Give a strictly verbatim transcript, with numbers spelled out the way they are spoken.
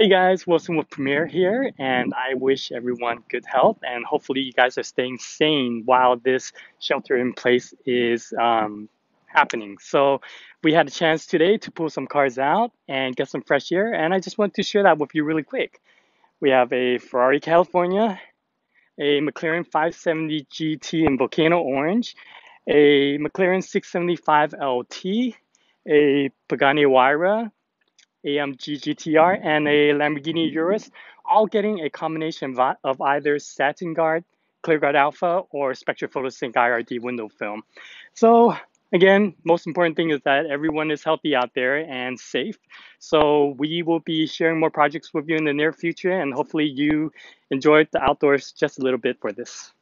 Hey guys, Wilson with Premier here, and I wish everyone good health, and hopefully you guys are staying sane while this shelter in place is um, happening. So we had a chance today to pull some cars out and get some fresh air, and I just want to share that with you really quick. We have a Ferrari California, a McLaren five seventy G T in Volcano Orange, a McLaren six seventy-five L T, a Pagani Huayra, A M G G T R, and a Lamborghini Urus, all getting a combination of either Satin Guard, Clear Guard Alpha, or Spectra PhotoSync I R D window film. So again, most important thing is that everyone is healthy out there and safe. So we will be sharing more projects with you in the near future, and hopefully you enjoyed the outdoors just a little bit for this.